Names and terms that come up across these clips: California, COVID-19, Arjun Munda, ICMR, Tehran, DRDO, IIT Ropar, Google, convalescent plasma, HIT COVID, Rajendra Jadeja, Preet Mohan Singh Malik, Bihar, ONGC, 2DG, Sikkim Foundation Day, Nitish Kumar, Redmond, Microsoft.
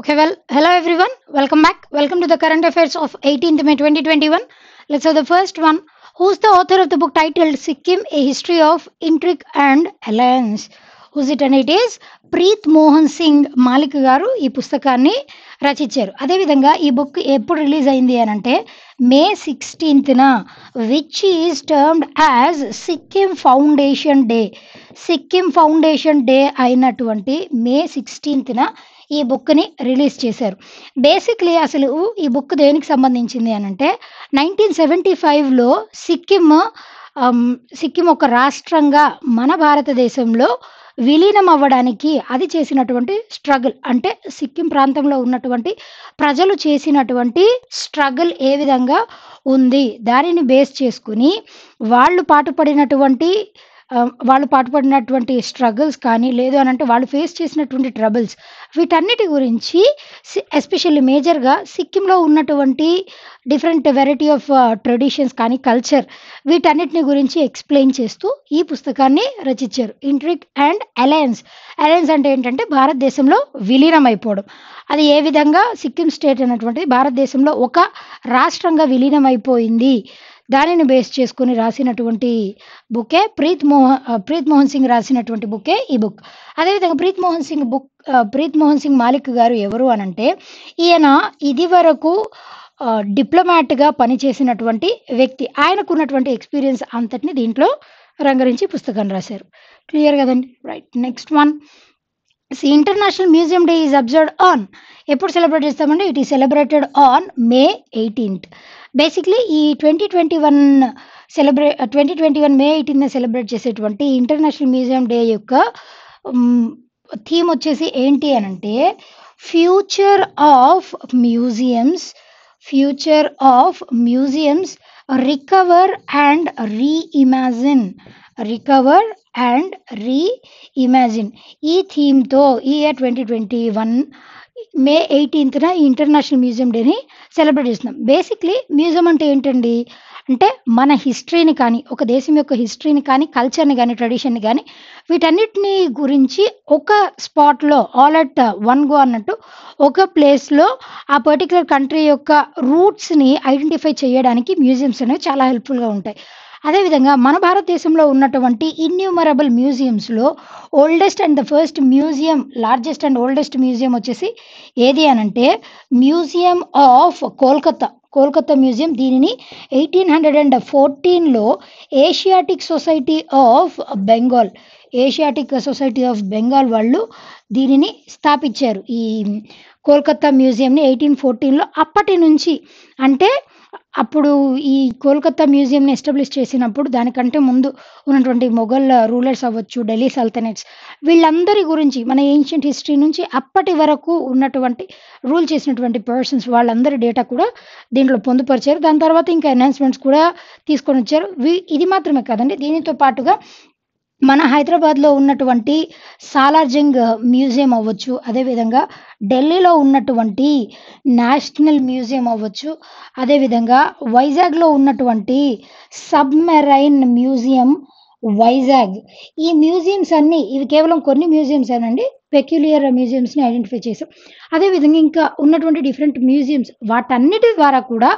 Okay, well, hello everyone. Welcome back. Welcome to the current affairs of 18th May 2021. Let's have the first one. Who's the author of the book titled Sikkim, A History of Intrigue and Alliance? Who's it? And it is Preet Mohan Singh Malik garu ee pustakaanni rachicharu. Ade vidhanga ee book eppudu release ayindi anante May 16th na, which is termed as Sikkim Foundation Day. Sikkim Foundation Day ayinatuvanti May 16th na ఈ book ని release చేశారు. Basically అసలు ఈ book దేనికి సంబంధించింది అని అంటే 1975లో సిక్కిం ఒక రాష్ట్రంగా మన భారతదేశంలో విలీనం అవ్వడానికి అది చేసినటువంటి స్ట్రగుల్, అంటే సిక్కిం ప్రాంతంలో ఉన్నటువంటి ప్రజలు చేసినటువంటి స్ట్రగుల్ ఏ విధంగా ఉంది దానిని బేస్ చేసుకుని వాళ్ళు పాటుపడినటువంటి స్ట్రగుల్స్ కానీ లేదు అని అంటే వాళ్ళు ఫేస్ చేసినటువంటి ట్రబుల్స్ వీటన్నిటి గురించి ఎస్పెషల్లీ మేజర్గా సిక్కింలో ఉన్నటువంటి డిఫరెంట్ వెరైటీ ఆఫ్ ట్రెడిషన్స్ కానీ కల్చర్ వీటన్నిటిని గురించి ఎక్స్ప్లెయిన్ చేస్తూ ఈ పుస్తకాన్ని రచించారు. ఇంట్రిక్ అండ్ అలయన్స్ అంటే ఏంటంటే భారతదేశంలో విలీనం అయిపోవడం, అది ఏ విధంగా సిక్కిం స్టేట్ అనేటువంటిది భారతదేశంలో ఒక రాష్ట్రంగా విలీనం అయిపోయింది దానిని బేస్ చేసుకుని రాసినటువంటి బుకే ప్రీత్ మోహన్ సింగ్ రాసినటువంటి బుకే ఈ బుక్. అదేవిధంగా ప్రీత్ మోహన్ సింగ్ మాలిక్ గారు ఎవరు అనంటే ఈయన ఇది వరకు డిప్లొమాట్గా పనిచేసినటువంటి వ్యక్తి. ఆయనకున్నటువంటి ఎక్స్పీరియన్స్ అంతటిని దీంట్లో రంగరించి పుస్తకం రాశారు. క్లియర్ కదండి, right. Next one, international museum day is observed on, ఎప్పుడు సెలబ్రేట్ చేస్తామంటే it is celebrated on May 18th. Basically ఈ 2021 May 18th సెలబ్రేట్ చేసేటువంటి ఇంటర్నేషనల్ మ్యూజియం డే యొక్క థీమ్ వచ్చేసి ఏంటి అని అంటే future of museums recover and reimagine. ఈ థీమ్తో ఈ year 2021 May 18th international museum డేని సెలబ్రేట్ చేస్తున్నాం. బేసిక్లీ మ్యూజియం అంటే ఏంటండి అంటే మన హిస్టరీని కానీ ఒక దేశం యొక్క హిస్టరీని కానీ కల్చర్ని కానీ ట్రెడిషన్ని కానీ వీటన్నిటిని గురించి ఒక స్పాట్లో ఆల్ అట్ వన్ గో అన్నట్టు ఒక ప్లేస్లో ఆ పర్టికులర్ కంట్రీ యొక్క రూట్స్ని ఐడెంటిఫై చేయడానికి మ్యూజియంస్ అనేవి చాలా హెల్ప్ఫుల్గా ఉంటాయి. అదేవిధంగా మన భారతదేశంలో ఉన్నటువంటి ఇన్యూమరబుల్ మ్యూజియంస్లో లార్జెస్ట్ అండ్ ఓల్డెస్ట్ మ్యూజియం వచ్చేసి ఏది అనంటే మ్యూజియం ఆఫ్ కోల్కతా మ్యూజియం. దీనిని 1814లో ఏషియాటిక్ సొసైటీ ఆఫ్ బెంగాల్ వాళ్ళు దీనిని స్థాపించారు. ఈ కోల్కతా మ్యూజియంని 1814లో, అప్పటి నుంచి అంటే అప్పుడు ఈ కోల్కతా మ్యూజియంని ఎస్టాబ్లిష్ చేసినప్పుడు దానికంటే ముందు ఉన్నటువంటి మొఘల్ రూలర్స్ అవ్వచ్చు, ఢిల్లీ సల్తనేట్స్, వీళ్ళందరి గురించి మన ఏన్షియంట్ హిస్టరీ నుంచి అప్పటి వరకు ఉన్నటువంటి రూల్ చేసినటువంటి పర్సన్స్ వాళ్ళందరి డేటా కూడా దీంట్లో పొందుపరిచారు. దాని తర్వాత ఇంకా ఎన్హాన్స్మెంట్స్ కూడా తీసుకొని వచ్చారు. ఇది మాత్రమే కాదండి, దీనితో పాటుగా మన హైదరాబాద్లో ఉన్నటువంటి సాలార్జంగ్ మ్యూజియం అవ్వచ్చు, అదేవిధంగా ఢిల్లీలో ఉన్నటువంటి నేషనల్ మ్యూజియం అవ్వచ్చు, అదేవిధంగా వైజాగ్లో ఉన్నటువంటి సబ్మెరైన్ మ్యూజియం వైజాగ్. ఈ మ్యూజియంస్ అన్నీ, ఇవి కేవలం కొన్ని మ్యూజియమ్స్ అనండి, పెక్యులియర్ మ్యూజియమ్స్ని ఐడెంటిఫై చేసాం. అదేవిధంగా ఇంకా ఉన్నటువంటి డిఫరెంట్ మ్యూజియమ్స్ వాటన్నిటి ద్వారా కూడా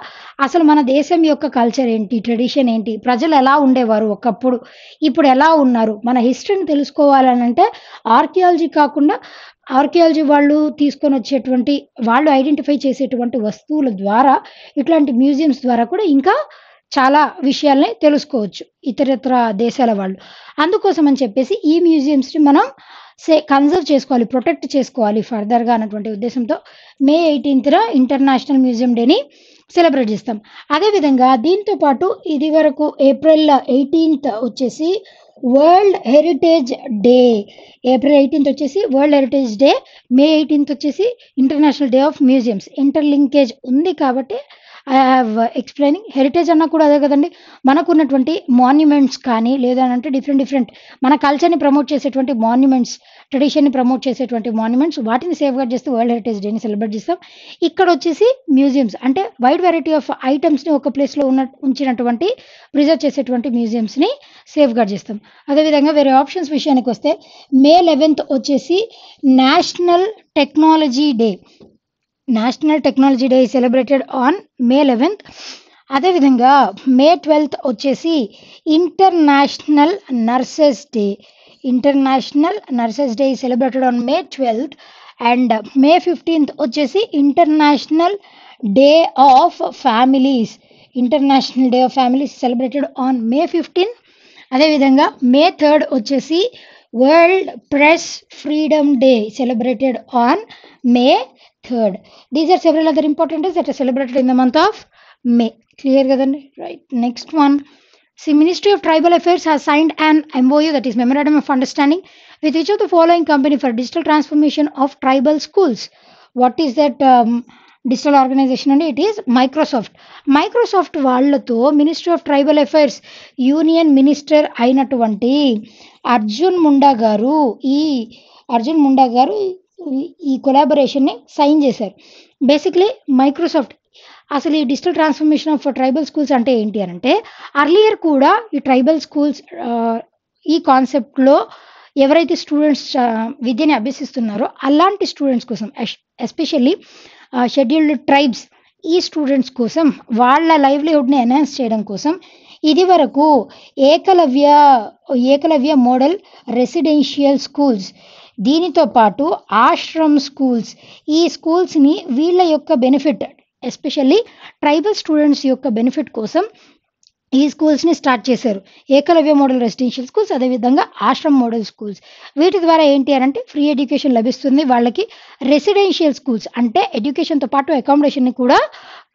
అసలు మన దేశం యొక్క కల్చర్ ఏంటి, ట్రెడిషన్ ఏంటి, ప్రజలు ఎలా ఉండేవారు ఒకప్పుడు, ఇప్పుడు ఎలా ఉన్నారు, మన హిస్టరీని తెలుసుకోవాలనంటే ఆర్కియాలజీ వాళ్ళు తీసుకొని వచ్చేటువంటి వాళ్ళు ఐడెంటిఫై చేసేటువంటి వస్తువుల ద్వారా ఇట్లాంటి మ్యూజియమ్స్ ద్వారా కూడా ఇంకా చాలా విషయాల్ని తెలుసుకోవచ్చు ఇతరత్ర దేశాల వాళ్ళు. అందుకోసం అని చెప్పేసి ఈ మ్యూజియంస్ని మనం కన్జర్వ్ చేసుకోవాలి, ప్రొటెక్ట్ చేసుకోవాలి ఫర్దర్గా అన్నటువంటి ఉద్దేశంతో May 18th ఇంటర్నేషనల్ మ్యూజియం డేని సెలబ్రేట్ చేస్తాం. అదేవిధంగా దీంతోపాటు ఇది వరకు April 18th వచ్చేసి world heritage day, May 18th వచ్చేసి international day of museums. Interlinkage ఉంది కాబట్టి ఐ హ్యావ్ ఎక్స్ప్లెయినింగ్. హెరిటేజ్ అన్నా కూడా అదే కదండి, మనకు ఉన్నటువంటి మాన్యుమెంట్స్ కానీ లేదనంటే డిఫరెంట్ మన కల్చర్ని ప్రమోట్ చేసేటువంటి మాన్యుమెంట్స్, ట్రెడిషన్ని ప్రమోట్ చేసేటువంటి మాన్యుమెంట్స్, వాటిని సేఫ్గార్డ్ చేస్తూ వరల్డ్ హెరిటేజ్ డేని సెలబ్రేట్ చేస్తాం. ఇక్కడ వచ్చేసి మ్యూజియమ్స్ అంటే వైడ్ వెరైటీ ఆఫ్ ఐటమ్స్ని ఒక ప్లేస్లో ఉంచినటువంటి ప్రిజర్వ్ చేసేటువంటి మ్యూజియమ్స్ని సేఫ్గార్డ్ చేస్తాం. అదేవిధంగా వేరే ఆప్షన్స్ విషయానికి వస్తే May 11th వచ్చేసి national technology day. National Technology Day is celebrated on May 11th. అదేవిధంగా మే 12th వచ్చేసి international nurses day. International nurses day celebrated on May 12th and May 15th వచ్చేసి international day of families. International day of families celebrated on May 15th. అదేవిధంగా May 3rd వచ్చేసి world press freedom day celebrated on May 3rd. These are several other important days that are celebrated in the month of May. Clear gathering, right? Next one. See, Ministry of Tribal Affairs has signed an MOU, that is Memorandum of Understanding, with which of the following company for digital transformation of tribal schools? What is that digital organization? And it is Microsoft. Microsoft vallato Ministry of Tribal Affairs Union Minister ainatuvanti Arjun Munda garu ee collaboration ni sign chesaru. Basically Microsoft అసలు ఈ digital transformation of tribal schools అంటే ఏంటి అని అంటే, earlier కూడా ఈ tribal schools ఈ కాన్సెప్ట్లో ఎవరైతే స్టూడెంట్స్ విద్యని అభ్యసిస్తున్నారో అలాంటి స్టూడెంట్స్ కోసం, ఎస్పెషల్లీ షెడ్యూల్డ్ ట్రైబ్స్ ఈ స్టూడెంట్స్ కోసం వాళ్ళ లైవ్లీహుడ్ని ఎన్హాన్స్ చేయడం కోసం ఇది వరకు ఏకలవ్య మోడల్ రెసిడెన్షియల్ స్కూల్స్, దీనితో పాటు ఆశ్రమ్ స్కూల్స్, ఈ స్కూల్స్ని వీళ్ళ యొక్క బెనిఫిట్, ఎస్పెషల్లీ ట్రైబల్ స్టూడెంట్స్ యొక్క బెనిఫిట్ కోసం ఈ స్కూల్స్ని స్టార్ట్ చేశారు. ఏకలవ్య మోడల్ రెసిడెన్షియల్ స్కూల్స్, అదేవిధంగా ఆశ్రమ్ మోడల్ స్కూల్స్. వీటి ద్వారా ఏంటి అని అంటే ఫ్రీ ఎడ్యుకేషన్ లభిస్తుంది వాళ్ళకి. రెసిడెన్షియల్ స్కూల్స్ అంటే ఎడ్యుకేషన్తో పాటు అకామిడేషన్ని కూడా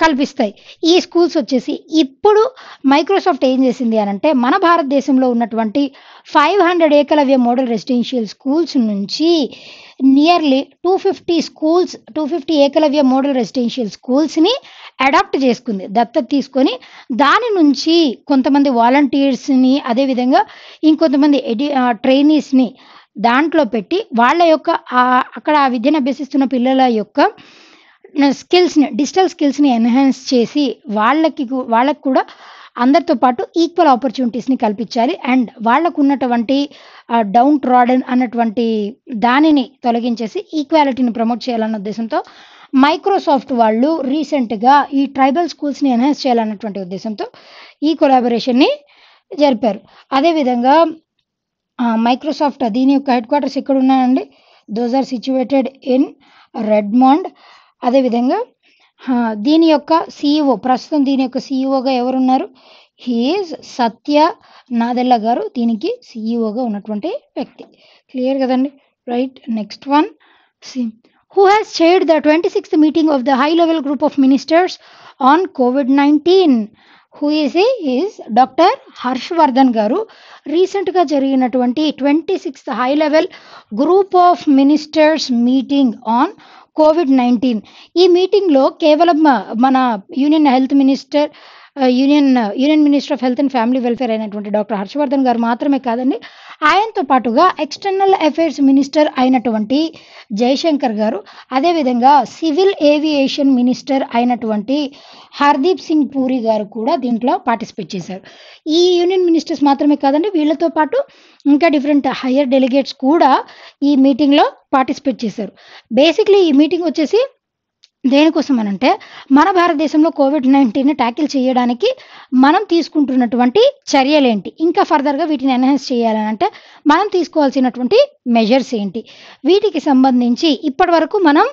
కల్పిస్తాయి ఈ స్కూల్స్ వచ్చేసి. ఇప్పుడు మైక్రోసాఫ్ట్ ఏం చేసింది అని అంటే, మన భారతదేశంలో ఉన్నటువంటి 500 ఏకలవ్య మోడల్ రెసిడెన్షియల్ స్కూల్స్ నుంచి నియర్లీ 250 ఏకలవ్య మోడల్ రెసిడెన్షియల్ స్కూల్స్ని అడాప్ట్ చేసుకుంది, దత్తత తీసుకొని. దాని నుంచి కొంతమంది వాలంటీర్స్ని, అదేవిధంగా ఇంకొంతమంది ట్రైనీస్ని దాంట్లో పెట్టి వాళ్ళ యొక్క అక్కడ ఆ విద్యను అభ్యసిస్తున్న పిల్లల యొక్క స్కిల్స్ని, డిజిటల్ స్కిల్స్ని ఎన్హాన్స్ చేసి వాళ్ళకి కూడా అందరితో పాటు ఈక్వల్ ఆపర్చునిటీస్ని కల్పించాలి. అండ్ వాళ్ళకు ఉన్నటువంటి డౌన్ ట్రాడన్ అన్నటువంటి దానిని తొలగించేసి ఈక్వాలిటీని ప్రమోట్ చేయాలన్న ఉద్దేశంతో మైక్రోసాఫ్ట్ వాళ్ళు రీసెంట్గా ఈ ట్రైబల్ స్కూల్స్ని ఎన్హాన్స్ చేయాలన్నటువంటి ఉద్దేశంతో ఈ కొలాబరేషన్ని జరిపారు. అదేవిధంగా మైక్రోసాఫ్ట్ దీని యొక్క హెడ్ క్వార్టర్స్ ఎక్కడ ఉన్నాయండి, those are situated in Redmond. అదేవిధంగా దీని యొక్క సిఇఓ, ప్రస్తుతం దీని యొక్క సిఇఓగా ఎవరున్నారు, హీఈస్ సత్య నాదెల్ల గారు దీనికి సిఇఓగా ఉన్నటువంటి వ్యక్తి. క్లియర్ కదండి, right. Next one, see who has chaired the 26th meeting of the high level group of ministers on కోవిడ్-19? Who is is doctor Harshvardhan గారు రీసెంట్గా జరిగినటువంటి 26th high level group of ministers meeting on కోవిడ్-19. ఈ మీటింగ్లో కేవలం మన union minister of health and family welfare అయినటువంటి డాక్టర్ హర్షవర్ధన్ గారు మాత్రమే కాదండి, ఆయనతో పాటుగా ఎక్స్టర్నల్ అఫైర్స్ మినిస్టర్ అయినటువంటి జైశంకర్ గారు, అదేవిధంగా సివిల్ ఏవియేషన్ మినిస్టర్ అయినటువంటి హర్దీప్ సింగ్ పూరి గారు కూడా దీంట్లో పార్టిసిపేట్ చేశారు. ఈ యూనియన్ మినిస్టర్స్ మాత్రమే కాదండి, వీళ్ళతో పాటు ఇంకా డిఫరెంట్ హయ్యర్ డెలిగేట్స్ కూడా ఈ మీటింగ్లో పార్టిసిపేట్ చేశారు. బేసిక్లీ ఈ మీటింగ్ వచ్చేసి దేనికోసం అనంటే, మన భారతదేశంలో కోవిడ్-19ని ట్యాకిల్ చేయడానికి మనం తీసుకుంటున్నటువంటి చర్యలు ఏంటి, ఇంకా ఫర్దర్గా వీటిని ఎన్హాన్స్ చేయాలని అంటే మనం తీసుకోవాల్సినటువంటి మెజర్స్ ఏంటి, వీటికి సంబంధించి ఇప్పటి వరకు మనం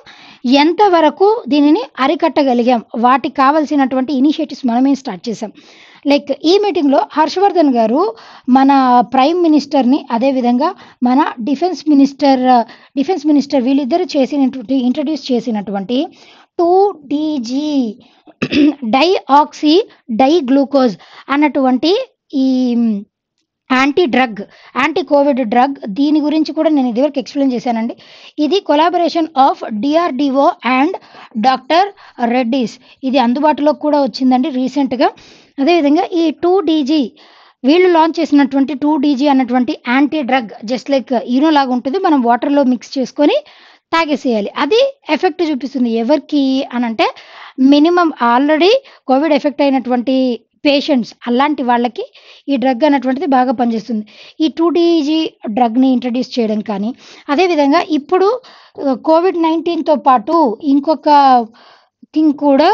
ఎంతవరకు దీనిని అరికట్టగలిగాం, వాటికి కావాల్సినటువంటి ఇనిషియేటివ్స్ మనమే స్టార్ట్ చేసాం. లైక్ ఈ మీటింగ్లో హర్షవర్ధన్ గారు మన ప్రైమ్ మినిస్టర్ని, అదేవిధంగా మన డిఫెన్స్ మినిస్టర్ వీళ్ళిద్దరూ ఇంట్రడ్యూస్ చేసినటువంటి 2DG డైఆక్సీ డై గ్లూకోజ్ అన్నటువంటి ఈ యాంటీ కోవిడ్ డ్రగ్ దీని గురించి కూడా నేను ఇదివరకు ఎక్స్ప్లెయిన్ చేశానండి. ఇది collaboration of DRDO and doctor Reddy's, ఇది అందుబాటులోకి కూడా వచ్చిందండి రీసెంట్గా. అదేవిధంగా ఈ 2DG వీళ్ళు లాంచ్ చేసినటువంటి 2DG అన్నటువంటి anti drug just like Eno లాగా ఉంటుంది, మనం వాటర్లో మిక్స్ చేసుకొని తాగేసేయాలి. అది ఎఫెక్ట్ చూపిస్తుంది ఎవరికి అనంటే మినిమం ఆల్రెడీ కోవిడ్ ఎఫెక్ట్ అయినటువంటి పేషెంట్స్ అలాంటి వాళ్ళకి ఈ డ్రగ్ అనేటువంటిది బాగా పనిచేస్తుంది. ఈ 2DG డ్రగ్ని ఇంట్రడ్యూస్ చేయడం కానీ, అదేవిధంగా ఇప్పుడు COVID-19తో పాటు ఇంకొక థింగ్ కూడా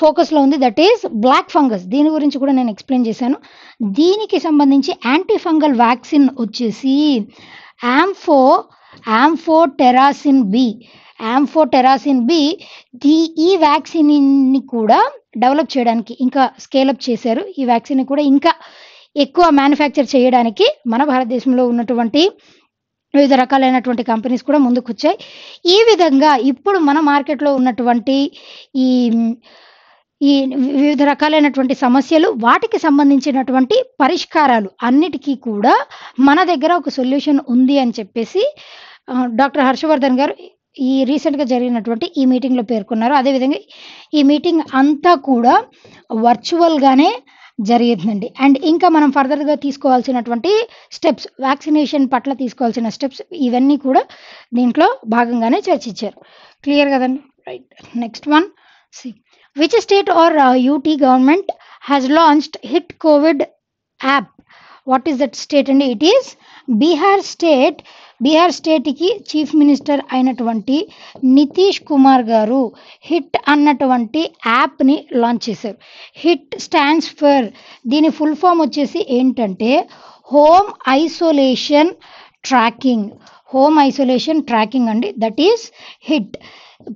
ఫోకస్లో ఉంది, దట్ ఈస్ బ్లాక్ ఫంగస్. దీని గురించి కూడా నేను ఎక్స్ప్లెయిన్ చేశాను. దీనికి సంబంధించి యాంటీ ఫంగల్ వ్యాక్సిన్ వచ్చేసి యాంఫోటెరాసిన్ బి ఈ వ్యాక్సిన్ని కూడా డెవలప్ చేయడానికి ఇంకా స్కేలప్ చేశారు. ఈ వ్యాక్సిన్ని కూడా ఇంకా ఎక్కువ మ్యానుఫ్యాక్చర్ చేయడానికి మన భారతదేశంలో ఉన్నటువంటి వివిధ రకాలైనటువంటి కంపెనీస్ కూడా ముందుకు వచ్చాయి. ఈ విధంగా ఇప్పుడు మన మార్కెట్లో ఉన్నటువంటి ఈ ఈ వివిధ రకాలైనటువంటి సమస్యలు, వాటికి సంబంధించినటువంటి పరిష్కారాలు అన్నిటికీ కూడా మన దగ్గర ఒక సొల్యూషన్ ఉంది అని చెప్పేసి డాక్టర్ హర్షవర్ధన్ గారు ఈ రీసెంట్గా జరిగినటువంటి ఈ మీటింగ్లో పేర్కొన్నారు. అదేవిధంగా ఈ మీటింగ్ అంతా కూడా వర్చువల్గానే జరిగిందండి. అండ్ ఇంకా మనం ఫర్దర్గా తీసుకోవాల్సినటువంటి స్టెప్స్, వ్యాక్సినేషన్ పట్ల తీసుకోవాల్సిన స్టెప్స్, ఇవన్నీ కూడా దీంట్లో భాగంగానే చర్చించారు. క్లియర్ కదండి? Right, next one. See which state or UT government has launched HIT COVID app? What is that state? And it is Bihar state. Bihar state ki chief minister ainatuvanti Nitish Kumar garu HIT annatuvanti app ni launch chesaru. HIT stands for, dini full form vachesi entante home isolation tracking andi, that is HIT.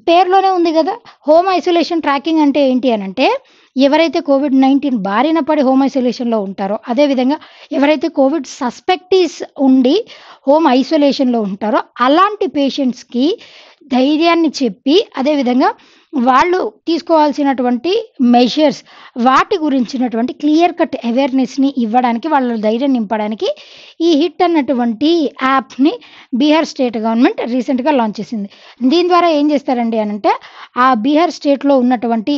పేర్లోనే ఉంది కదా, home isolation tracking అంటే ఏంటి అని అంటే, ఎవరైతే COVID-19 బారిన పడి హోమ్ ఐసోలేషన్లో ఉంటారో, అదేవిధంగా ఎవరైతే కోవిడ్ సస్పెక్టీస్ ఉండి హోమ్ ఐసోలేషన్లో ఉంటారో అలాంటి పేషెంట్స్కి ధైర్యాన్ని చెప్పి, అదేవిధంగా వాళ్ళు తీసుకోవాల్సినటువంటి మెజర్స్, వాటి గురించినటువంటి క్లియర్ కట్ అవేర్నెస్ని ఇవ్వడానికి, వాళ్ళ ధైర్యం నింపడానికి ఈ హిట్ అన్నటువంటి యాప్ని బీహార్ స్టేట్ గవర్నమెంట్ రీసెంట్గా లాంచ్ చేసింది. దీని ద్వారా ఏం చేస్తారండి అనంటే, ఆ బీహార్ స్టేట్లో ఉన్నటువంటి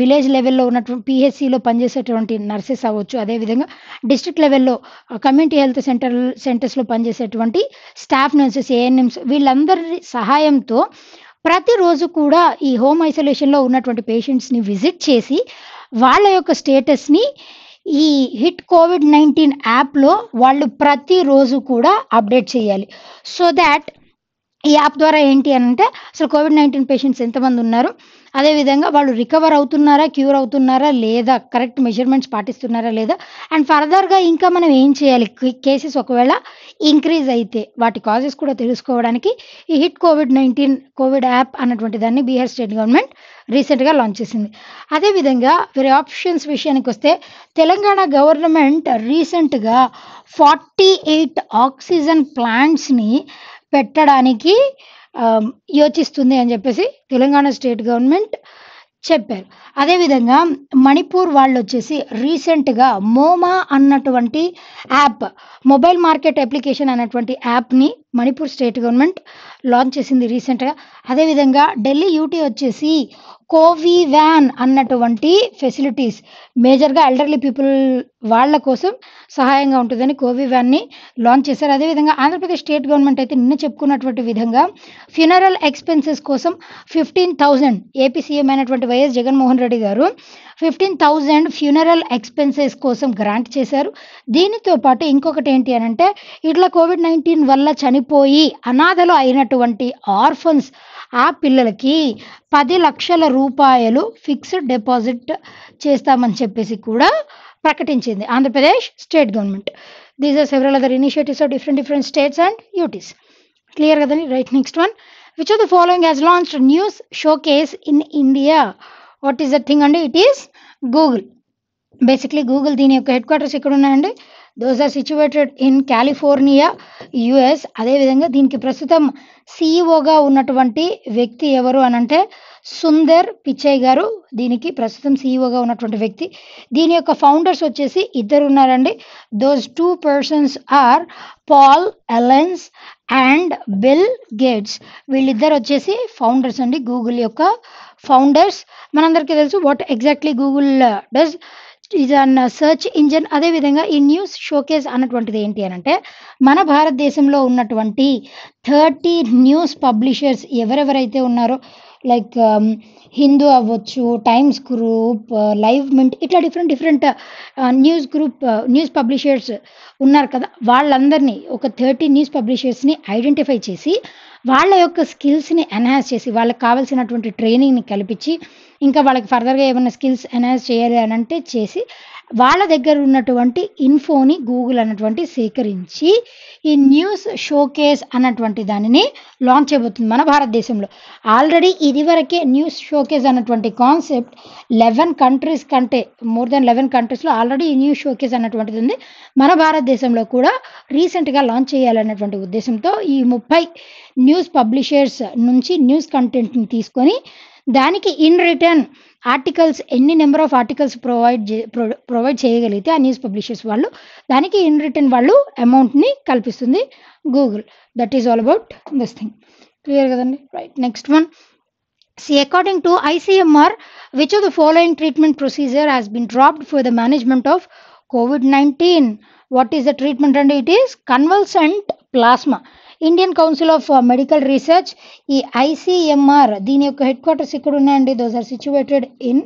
విలేజ్ లెవెల్లో ఉన్నటువంటి PHCలో పనిచేసేటువంటి నర్సెస్ అవ్వచ్చు, అదేవిధంగా డిస్ట్రిక్ట్ లెవెల్లో కమ్యూనిటీ హెల్త్ సెంటర్స్లో పనిచేసేటువంటి స్టాఫ్ నర్సెస్, ANMs, వీళ్ళందరి సహాయంతో ప్రతిరోజు కూడా ఈ హోమ్ ఐసోలేషన్లో ఉన్నటువంటి పేషెంట్స్ని విజిట్ చేసి వాళ్ళ యొక్క స్టేటస్ని ఈ హిట్ COVID-19 యాప్లో వాళ్ళు ప్రతిరోజు కూడా అప్డేట్ చేయాలి. సో దాట్ ఈ యాప్ ద్వారా ఏంటి అని అంటే, అసలు COVID-19 పేషెంట్స్ ఎంతమంది ఉన్నారు, అదేవిధంగా వాళ్ళు రికవర్ అవుతున్నారా, క్యూర్ అవుతున్నారా లేదా, కరెక్ట్ మెజర్మెంట్స్ పాటిస్తున్నారా లేదా, అండ్ ఫర్దర్గా ఇంకా మనం ఏం చేయాలి, కేసెస్ ఒకవేళ ఇంక్రీజ్ అయితే వాటి కాజెస్ కూడా తెలుసుకోవడానికి ఈ హిట్ COVID-19 యాప్ అన్నటువంటి దాన్ని బీహార్ స్టేట్ గవర్నమెంట్ రీసెంట్గా లాంచ్ చేసింది. అదేవిధంగా వేరే ఆప్షన్స్ విషయానికి వస్తే, తెలంగాణ గవర్నమెంట్ రీసెంట్గా 48 ఆక్సిజన్ ప్లాంట్స్ని పెట్టడానికి యోచిస్తుంది అని చెప్పేసి తెలంగాణ స్టేట్ గవర్నమెంట్ చెప్పారు. అదేవిధంగా మణిపూర్ వాళ్ళు వచ్చేసి రీసెంట్గా మోమా అన్నటువంటి యాప్, మొబైల్ మార్కెట్ అప్లికేషన్ అన్నటువంటి యాప్ని మణిపూర్ స్టేట్ గవర్నమెంట్ లాంచ్ చేసింది రీసెంట్గా. అదేవిధంగా ఢిల్లీ UT వచ్చేసి కోవివ్యాన్ అన్నటువంటి ఫెసిలిటీస్, మేజర్గా ఎల్డర్లీ పీపుల్ వాళ్ళ కోసం సహాయంగా ఉంటుందని కోవివ్యాన్ని లాంచ్ చేశారు. అదేవిధంగా ఆంధ్రప్రదేశ్ స్టేట్ గవర్నమెంట్ అయితే నిన్న చెప్పుకున్నటువంటి విధంగా ఫ్యూనరల్ ఎక్స్పెన్సెస్ కోసం 15,000, ఏపీ సీఎం అయినటువంటి వైఎస్ జగన్మోహన్ రెడ్డి గారు 15,000 ఫ్యూనరల్ ఎక్స్పెన్సెస్ కోసం గ్రాంట్ చేశారు. దీనితో పాటు ఇంకొకటి ఏంటి అని అంటే, ఇట్లా COVID-19 వల్ల చనిపోయి అనాథలు అయినటువంటి ఆర్ఫన్స్, ఆ పిల్లలకి 10 లక్షల రూపాయలు ఫిక్స్డ్ డిపాజిట్ చేస్తామని చెప్పేసి కూడా ప్రకటించింది Andhra Pradesh state government. These are several other initiatives of different states and UTs. Clear కదండి? Right, next one. Which of the following has launched news showcase in India? What is the thing అండి? It is Google. Basically Google దీని యొక్క headquarters ఇక్కడ ఉన్నాయండి. Those are situated in California, US. అదేవిధంగా దీనికి ప్రస్తుతం CEO గా ఉన్నటువంటి వ్యక్తి ఎవరు అనంటే సుందర్ పిచ్చయ్ గారు దీనికి ప్రస్తుతం CEO గా ఉన్నటువంటి వ్యక్తి. దీని యొక్క ఫౌండర్స్ వచ్చేసి ఇద్దరు ఉన్నారండి. Those two persons are Paul Allens and Bill Gates. వీళ్ళిద్దరు వచ్చేసి ఫౌండర్స్ అండి, గూగుల్ యొక్క ఫౌండర్స్. మనందరికీ తెలుసు what exactly Google does, is an search engine. అదేవిధంగా ఈ న్యూస్ షోకేస్ అన్నటువంటిది ఏంటి అని అంటే, మన భారతదేశంలో ఉన్నటువంటి 30 న్యూస్ పబ్లిషర్స్ ఎవరెవరైతే ఉన్నారో like Hindu avvochu, Times Group, Live Mint, itla different news group news publishers unnaru kada, vallandarni oka 30 news publishers ni identify chesi వాళ్ళ యొక్క స్కిల్స్ని ఎన్హాన్స్ చేసి వాళ్ళకి కావాల్సినటువంటి ట్రైనింగ్ని కల్పించి ఇంకా వాళ్ళకి ఫర్దర్గా ఏమైనా స్కిల్స్ ఎన్హాన్స్ చేయాలి అని అంటే చేసి వాళ్ళ దగ్గర ఉన్నటువంటి ఇన్ఫోని గూగుల్ అన్నటువంటి సేకరించి ఈ న్యూస్ షోకేస్ అన్నటువంటి దానిని లాంచ్ చేయబోతుంది మన భారతదేశంలో. ఆల్రెడీ ఇదివరకే న్యూస్ షోకేస్ అన్నటువంటి కాన్సెప్ట్ 11 కంట్రీస్ కంటే మోర్ దెన్ 11 కంట్రీస్లో ఆల్రెడీ ఈ న్యూస్ షోకేస్ అన్నటువంటిది ఉంది. మన భారతదేశంలో కూడా రీసెంట్గా లాంచ్ చేయాలన్నటువంటి ఉద్దేశంతో ఈ 30 న్యూస్ పబ్లిషర్స్ నుంచి న్యూస్ కంటెంట్ని తీసుకొని దానికి ఇన్ రిటర్న్ ఆర్టికల్స్ ఎన్ని నెంబర్ ఆఫ్ ఆర్టికల్స్ ప్రొవైడ్ చేయగలిగితే ఆ న్యూస్ పబ్లిషర్స్ వాళ్ళు దానికి ఇన్ రిటర్న్ వాళ్ళు అమౌంట్ని కల్పిస్తుంది Google. That is all about this thing. Clear కదండి? Right, next one. See, according to ICMR, which of the following treatment procedure has been dropped for the management of COVID-19? What is the treatment? And it is convalescent plasma. Indian council of medical research, ఈ ICMR దీని యొక్క headquarters ఇక్కడ ఉన్నాయండి. Those are situated in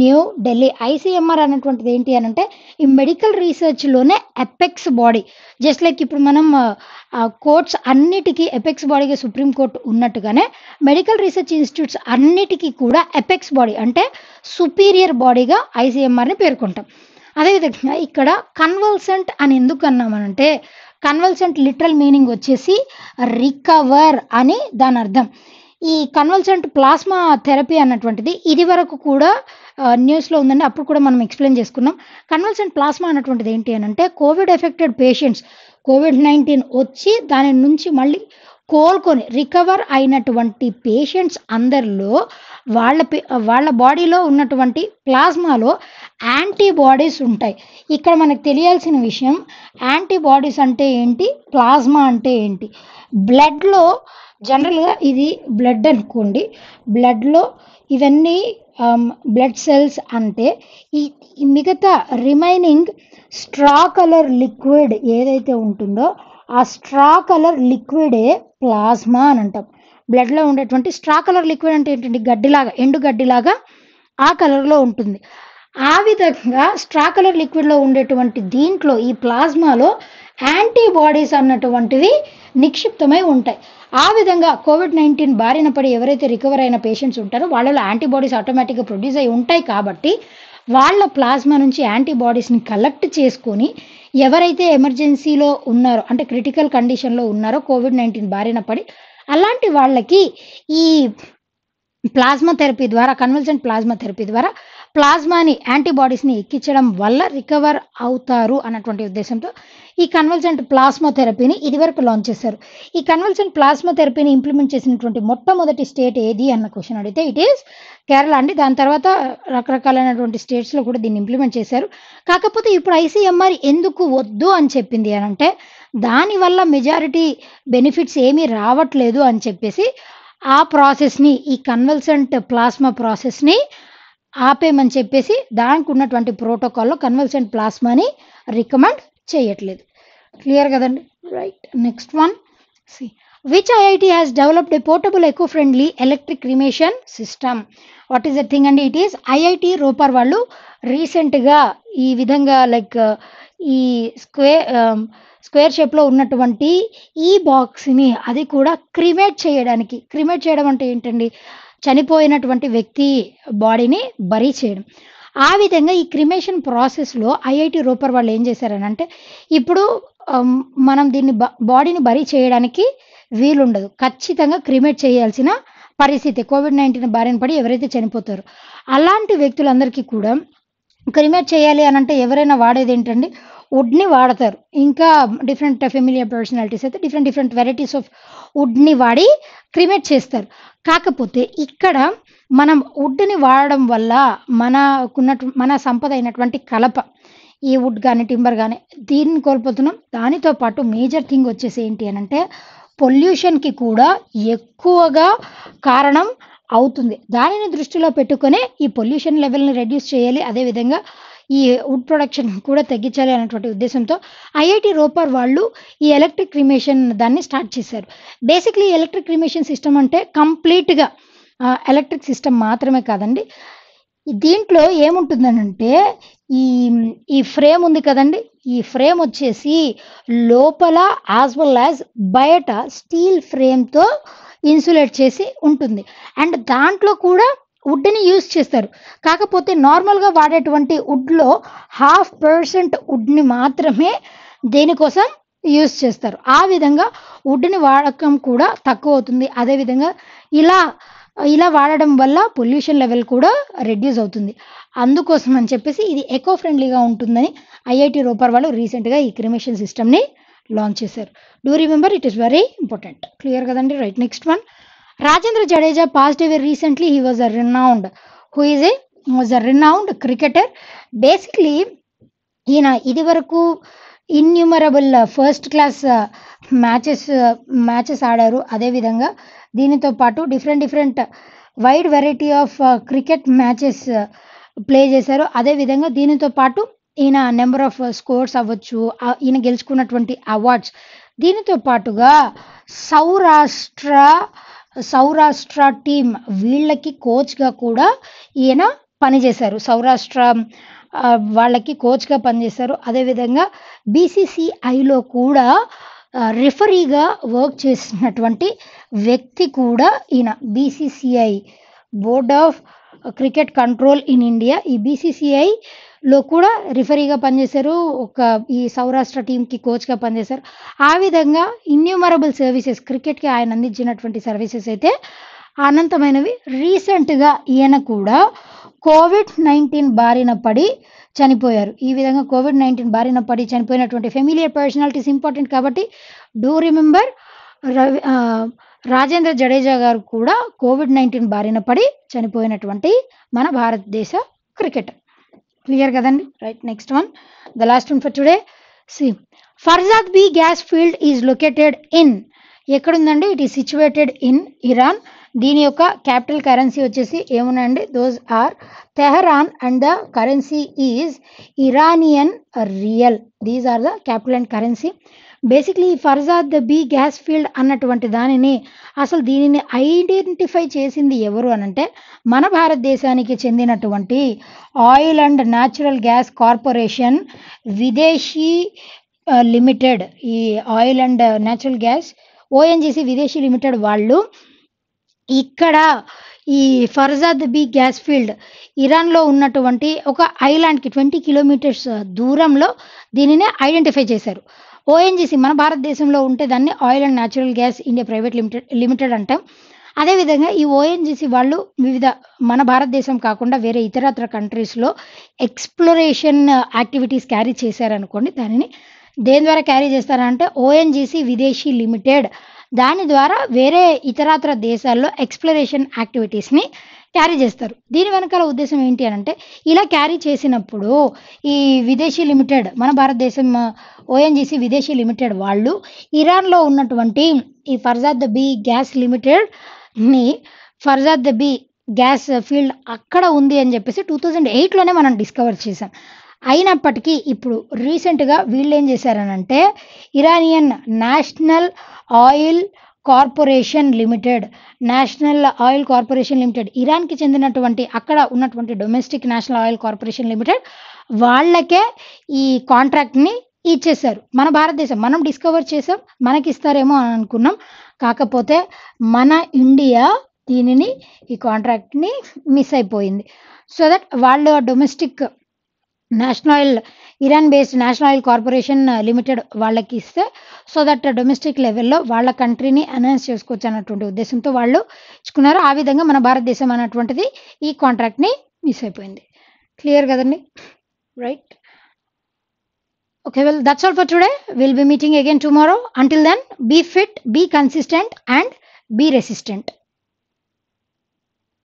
new Delhi. ICMR అనేటువంటిది ఏంటి అని అంటే ఈ మెడికల్ రీసెర్చ్లోనే ఎపెక్స్ బాడీ, జస్ట్ లైక్ ఇప్పుడు మనం కోర్ట్స్ అన్నిటికీ ఎపెక్స్ బాడీగా సుప్రీంకోర్టు ఉన్నట్టుగానే మెడికల్ రీసెర్చ్ ఇన్స్టిట్యూట్స్ అన్నిటికీ కూడా ఎపెక్స్ బాడీ అంటే సుపీరియర్ బాడీగా ఐసీఎంఆర్ని పేర్కొంటాం. అదేవిధంగా ఇక్కడ కన్వల్సెంట్ అని ఎందుకు అన్నామనంటే కన్వల్సెంట్ లిటరల్ మీనింగ్ వచ్చేసి రికవర్ అని దాని అర్థం. ఈ కన్వల్సెంట్ ప్లాస్మా థెరపీ అన్నటువంటిది ఇది వరకు కూడా న్యూస్లో ఉందండి, అప్పుడు కూడా మనం ఎక్స్ప్లెయిన్ చేసుకున్నాం. కన్వల్సెంట్ ప్లాస్మా అన్నటువంటిది ఏంటి అని అంటే కోవిడ్ ఎఫెక్టెడ్ పేషెంట్స్, COVID-19 వచ్చి దాని నుంచి మళ్ళీ కోలుకొని రికవర్ అయినటువంటి పేషెంట్స్ అందరిలో వాళ్ళ బాడీలో ఉన్నటువంటి ప్లాస్మాలో యాంటీబాడీస్ ఉంటాయి. ఇక్కడ మనకు తెలియాల్సిన విషయం యాంటీబాడీస్ అంటే ఏంటి, ప్లాస్మా అంటే ఏంటి. బ్లడ్లో జనరల్గా ఇది బ్లడ్ అనుకోండి, బ్లడ్లో ఇవన్నీ బ్లడ్ సెల్స్ అంటే ఈ మిగతా రిమైనింగ్ స్ట్రా కలర్ లిక్విడ్ ఏదైతే ఉంటుందో ఆ స్ట్రా కలర్ లిక్విడే ప్లాస్మా అని అంటాం. బ్లడ్లో ఉండేటువంటి స్ట్రా కలర్ లిక్విడ్ అంటే ఏంటంటే గడ్డిలాగా, ఎండు గడ్డిలాగా ఆ కలర్లో ఉంటుంది. ఆ విధంగా స్ట్రా కలర్ లిక్విడ్లో ఉండేటువంటి దీంట్లో ఈ ప్లాస్మాలో యాంటీబాడీస్ అన్నటువంటివి నిక్షిప్తమై ఉంటాయి. ఆ విధంగా COVID-19 బారిన పడి ఎవరైతే రికవర్ అయిన పేషెంట్స్ ఉంటారో వాళ్ళలో యాంటీబాడీస్ ఆటోమేటిక్గా ప్రొడ్యూస్ అయి ఉంటాయి కాబట్టి వాళ్ళ ప్లాస్మా నుంచి యాంటీబాడీస్ని కలెక్ట్ చేసుకొని ఎవరైతే ఎమర్జెన్సీలో ఉన్నారో అంటే క్రిటికల్ కండిషన్లో ఉన్నారో COVID-19 బారిన పడి అలాంటి వాళ్ళకి ఈ ప్లాస్మా థెరపీ ద్వారా, కన్వల్సెంట్ ప్లాస్మా థెరపీ ద్వారా ప్లాస్మాని యాంటీబాడీస్ని ఎక్కించడం వల్ల రికవర్ అవుతారు అన్నటువంటి ఉద్దేశంతో ఈ కన్వల్సెంట్ ప్లాస్మా థెరపీని ఇదివరకు లాంచ్ చేశారు. ఈ కన్వల్సెంట్ ప్లాస్మా థెరపీని ఇంప్లిమెంట్ చేసినటువంటి మొట్టమొదటి స్టేట్ ఏది అన్న క్వశ్చన్ అడిగితే ఇట్ ఈస్ కేరళ అండి. దాని తర్వాత రకరకాలైనటువంటి స్టేట్స్లో కూడా దీన్ని ఇంప్లిమెంట్ చేశారు. కాకపోతే ఇప్పుడు ఐసీఎంఆర్ ఎందుకు వద్దు అని చెప్పింది అని అంటే దానివల్ల మెజారిటీ బెనిఫిట్స్ ఏమీ రావట్లేదు అని చెప్పేసి ఆ ప్రాసెస్ని, ఈ కన్వల్సెంట్ ప్లాస్మా ప్రాసెస్ని ఆపేమని చెప్పేసి దానికి ఉన్నటువంటి ప్రోటోకాల్లో కన్వల్సెంట్ ప్లాస్మాని రికమెండ్ చేయట్లేదు. క్లియర్ కదండి? Right, next one. See, which IIT has developed a portable eco-friendly electric cremation system? What is the thing? And it is IIT Ropar వాళ్ళు రీసెంట్గా ఈ విధంగా లైక్ ఈ స్క్వేర్ షేప్లో ఉన్నటువంటి ఈ బాక్స్ని అది కూడా క్రిమేట్ చేయడం అంటే ఏంటండి, చనిపోయినటువంటి వ్యక్తి బాడీని బరీ చేయడం. ఆ విధంగా ఈ క్రిమేషన్ ప్రాసెస్లో IIT Ropar వాళ్ళు ఏం చేశారనంటే ఇప్పుడు మనం దీన్ని బాడీని బరీ చేయడానికి వీలుండదు, ఖచ్చితంగా క్రిమేట్ చేయాల్సిన పరిస్థితి. COVID-19 బారిన పడి ఎవరైతే చనిపోతారో అలాంటి వ్యక్తులందరికీ కూడా క్రిమేట్ చేయాలి అని అంటే ఎవరైనా వాడేది ఏంటండి, వుడ్ని వాడతారు. ఇంకా డిఫరెంట్ ఫెమిలియర్ పర్సనాలిటీస్ అయితే డిఫరెంట్ వెరైటీస్ ఆఫ్ వుడ్ని వాడి క్రిమేట్ చేస్తారు. కాకపోతే ఇక్కడ మనం వుడ్ని వాడడం వల్ల మన సంపద అయినటువంటి కలప, ఈ వుడ్ కానీ టింబర్ కానీ దీన్ని కోల్పోతున్నాం. దానితో పాటు మేజర్ థింగ్ వచ్చేసి ఏంటి అని అంటే పొల్యూషన్కి కూడా ఎక్కువగా కారణం అవుతుంది. దానిని దృష్టిలో పెట్టుకునే ఈ పొల్యూషన్ లెవెల్ని రెడ్యూస్ చేయాలి, అదేవిధంగా ఈ వుడ్ ప్రొడక్షన్ కూడా తగ్గించాలి అనేటువంటి ఉద్దేశంతో IIT Ropar వాళ్ళు ఈ ఎలక్ట్రిక్ క్రిమేషన్ దాన్ని స్టార్ట్ చేశారు. బేసిక్లీ ఎలక్ట్రిక్ క్రిమేషన్ సిస్టమ్ అంటే కంప్లీట్గా ఎలక్ట్రిక్ సిస్టమ్ మాత్రమే కాదండి. దీంట్లో ఏముంటుందనంటే ఈ ఈ ఫ్రేమ్ ఉంది కదండి, ఈ ఫ్రేమ్ వచ్చేసి లోపల యాజ్ వెల్ యాజ్ బయట స్టీల్ ఫ్రేమ్తో ఇన్సులేట్ చేసి ఉంటుంది. అండ్ దాంట్లో కూడా వుడ్ని యూజ్ చేస్తారు. కాకపోతే నార్మల్గా వాడేటువంటి వుడ్లో 50% వుడ్ని మాత్రమే దేనికోసం యూజ్ చేస్తారు. ఆ విధంగా వుడ్ని వాడకం కూడా తక్కువ అవుతుంది. అదేవిధంగా ఇలా వాడడం వల్ల పొల్యూషన్ లెవెల్ కూడా రెడ్యూస్ అవుతుంది. అందుకోసం అని చెప్పేసి ఇది ఎకో ఫ్రెండ్లీగా ఉంటుందని ఐఐటి రోపర్ వాళ్ళు రీసెంట్గా ఈ క్రిమేషన్ సిస్టమ్ని లాంచ్ చేశారు. Do remember, it is very important. Clear కదండి? Right, next one. Rajendra Jadeja passed away recently. He was a renowned, renowned cricketer. Basically, idivaruku innumerable first class matches ఆడారు. అదేవిధంగా దీనితో పాటు different wide variety of cricket matches play చేశారు. అదేవిధంగా దీనితో పాటు ఈయన నెంబర్ ఆఫ్ స్కోర్స్ అవ్వచ్చు, ఈయన గెలుచుకున్నటువంటి అవార్డ్స్, దీనితో పాటుగా సౌరాష్ట్ర టీం వీళ్ళకి కోచ్గా కూడా ఈయన పనిచేశారు. సౌరాష్ట్ర వాళ్ళకి కోచ్గా పనిచేశారు. అదేవిధంగా బీసీసీఐలో కూడా రిఫరీగా వర్క్ చేసినటువంటి వ్యక్తి కూడా ఈయన. BCCI, board of cricket control in India, ఈ బీసీసీఐలో కూడా రిఫరీగా పనిచేశారు. ఈ సౌరాష్ట్ర టీంకి కోచ్గా పనిచేశారు. ఆ విధంగా ఇన్యూమరబుల్ సర్వీసెస్ క్రికెట్కి ఆయన అందించినటువంటి సర్వీసెస్ అయితే అనంతమైనవి. రీసెంట్గా ఈయన కూడా COVID-19 బారిన పడి చనిపోయారు. ఈ విధంగా COVID-19 బారిన పడి చనిపోయినటువంటి ఫెమిలియర్ పర్సనాలిటీస్ ఇంపార్టెంట్ కాబట్టి డూ రిమెంబర్, రాజేంద్ర జడేజా గారు కూడా COVID-19 బారిన పడి చనిపోయినటువంటి మన భారతదేశ క్రికెటర్. క్లియర్ కదండి? Right, next one, the last one for today. See, Farzad B gas field is located in, ఎక్కడుందండి? It is situated in Iran. దీని యొక్క క్యాపిటల్ కరెన్సీ వచ్చేసి ఏమున్నాయండి? Those are Tehran and the currency is Iranian rial. These are the capital and currency. Basically Farzad B gas field అన్నటువంటి దానిని, అసలు దీనిని identify చేసింది ఎవరు అనంటే మన భారతదేశానికి చెందినటువంటి oil and natural gas corporation విదేశీ లిమిటెడ్. ఈ oil and natural gas ONGC Videshi limited వాళ్ళు ఇక్కడ ఈ ఫర్జాద్ బి గ్యాస్ ఫీల్డ్ ఇరాన్లో ఉన్నటువంటి ఒక ఐలాండ్కి 20 కిలోమీటర్స్ దూరంలో దీనిని ఐడెంటిఫై చేశారు. ONGC మన భారతదేశంలో ఉంటే దాన్ని oil and natural gas India private limited అంటాం. అదేవిధంగా ఈ ONGC వాళ్ళు వివిధ మన భారతదేశం కాకుండా వేరే ఇతరత్ర కంట్రీస్లో ఎక్స్ప్లోరేషన్ యాక్టివిటీస్ క్యారీ చేశారనుకోండి. దానిని దేని ద్వారా క్యారీ చేస్తారంటే ONGC విదేశీ లిమిటెడ్, దాని ద్వారా వేరే ఇతరత్ర దేశాల్లో ఎక్స్ప్లోరేషన్ యాక్టివిటీస్ని క్యారీ చేస్తారు. దీని వెనకాల ఉద్దేశం ఏంటి అంటే, ఇలా క్యారీ చేసినప్పుడు ఈ విదేశీ లిమిటెడ్ మన భారతదేశం ONGC విదేశీ లిమిటెడ్ వాళ్ళు ఇరాన్లో ఉన్నటువంటి ఈ ఫర్జాద్ బి గ్యాస్ లిమిటెడ్ని, ఫర్జాద్ బి గ్యాస్ ఫీల్డ్ అక్కడ ఉంది అని చెప్పేసి 2008లోనే మనం డిస్కవర్ చేసాం. అయినప్పటికీ ఇప్పుడు రీసెంట్గా వీళ్ళు ఏం చేశారనంటే Iranian national oil corporation limited, ఇరాన్కి చెందినటువంటి అక్కడ ఉన్నటువంటి domestic national oil corporation limited వాళ్ళకే ఈ కాంట్రాక్ట్ని ఇచ్చేశారు. మన భారతదేశం మనం డిస్కవర్ చేసాం, మనకి ఇస్తారేమో అని అనుకున్నాం. కాకపోతే మన ఇండియా దీనిని, ఈ కాంట్రాక్ట్ని మిస్ అయిపోయింది. సో దట్ వాళ్ళు domestic national oil, Iran based national oil corporation limited వాళ్ళకి ఇస్తే, సో దట్ డొమెస్టిక్ లెవెల్లో వాళ్ళ కంట్రీని అనౌన్స్ చేసుకోవచ్చు అన్నటువంటి ఉద్దేశంతో వాళ్ళు ఇచ్చుకున్నారు. ఆ విధంగా మన భారతదేశం అన్నటువంటిది ఈ కాంట్రాక్ట్ని మిస్ అయిపోయింది. క్లియర్ కదండి? Right, okay, well that's all for today. Will be meeting again tomorrow. Until then, be fit, be consistent and be resistant.